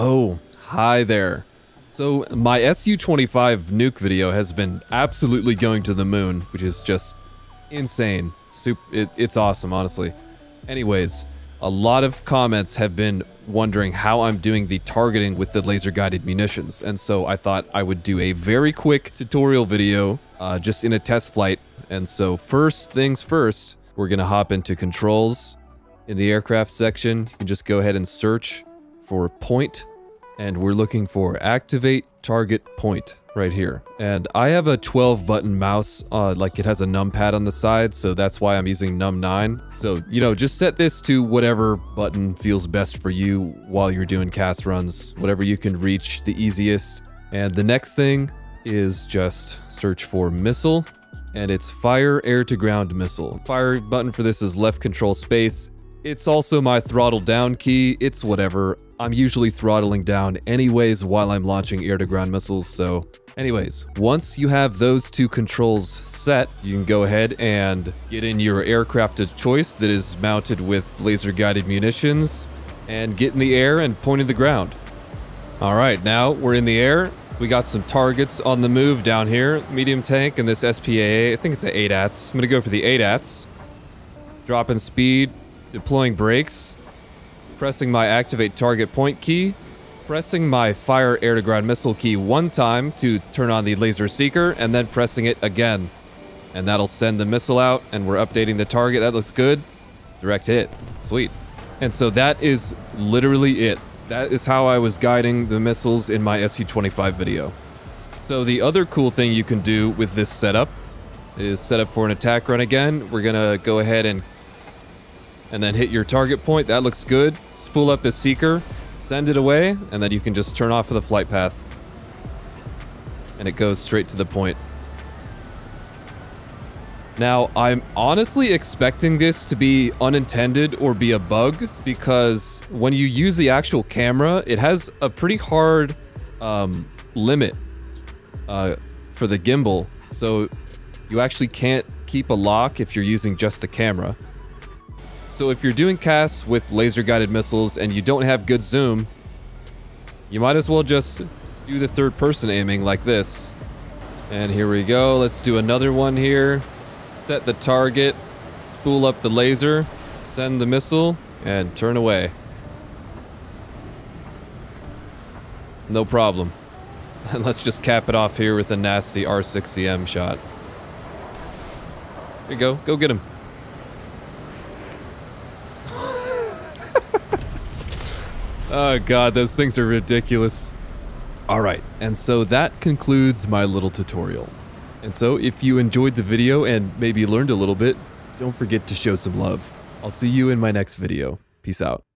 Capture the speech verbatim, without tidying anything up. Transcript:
Oh, hi there. So my S U twenty-five nuke video has been absolutely going to the moon, which is just insane. Super, it, it's awesome, honestly. Anyways, a lot of comments have been wondering how I'm doing the targeting with the laser-guided munitions, and so I thought I would do a very quick tutorial video uh, just in a test flight. And so first things first, we're gonna hop into controls in the aircraft section. You can just go ahead and search for point, and we're looking for activate target point right here. And I have a twelve button mouse, uh, like it has a numpad on the side, so that's why I'm using num nine. So, you know, just set this to whatever button feels best for you while you're doing C A S runs, whatever you can reach the easiest. And the next thing is just search for missile, and it's fire air to ground missile. Fire button for this is left control space. It's also my throttle down key. It's whatever. I'm usually throttling down anyways while I'm launching air-to-ground missiles, so... Anyways, once you have those two controls set, you can go ahead and get in your aircraft of choice that is mounted with laser-guided munitions, and get in the air and point at the ground. Alright, now we're in the air. We got some targets on the move down here. Medium tank and this S P A A. I think it's an A DATS. I'm gonna go for the A DATS. Dropping speed. Deploying brakes, pressing my activate target point key, pressing my fire air-to-ground missile key one time to turn on the laser seeker, and then pressing it again. And that'll send the missile out, and we're updating the target. That looks good. Direct hit. Sweet. And so that is literally it. That is how I was guiding the missiles in my S U twenty-five video. So the other cool thing you can do with this setup is set up for an attack run again. We're gonna go ahead and and then hit your target point. That looks good. Spool up the seeker, send it away, and then you can just turn off of the flight path. And it goes straight to the point. Now, I'm honestly expecting this to be unintended or be a bug, because when you use the actual camera, it has a pretty hard um, limit uh, for the gimbal. So you actually can't keep a lock if you're using just the camera. So if you're doing C A S with laser-guided missiles and you don't have good zoom, you might as well just do the third-person aiming like this. And here we go. Let's do another one here. Set the target, spool up the laser, send the missile, and turn away. No problem. And let's just cap it off here with a nasty R sixty M shot. There you go. Go get him. Oh god, those things are ridiculous. Alright, and so that concludes my little tutorial. And so, if you enjoyed the video and maybe learned a little bit, don't forget to show some love. I'll see you in my next video. Peace out.